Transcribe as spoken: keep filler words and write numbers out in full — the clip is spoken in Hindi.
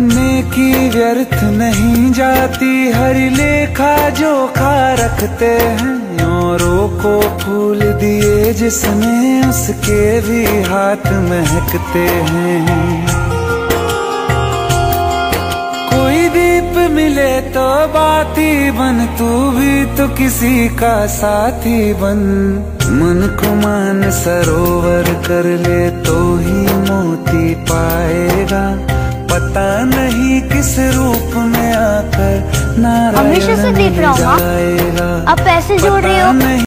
नेकी व्यर्थ नहीं जाती, हरि लेखा जोखा रखते हैं औरों को फूल दिए जिसने उसके भी हाथ महकते हैं। कोई दीप मिले तो बाती बन, तू भी तो किसी का साथी बन। मन को मान सरोवर कर ले तो ही मोती पाएगा, पता नहीं किस रूप में आकर नारायण जाएगा। अब पैसे जोड़ रहे हो।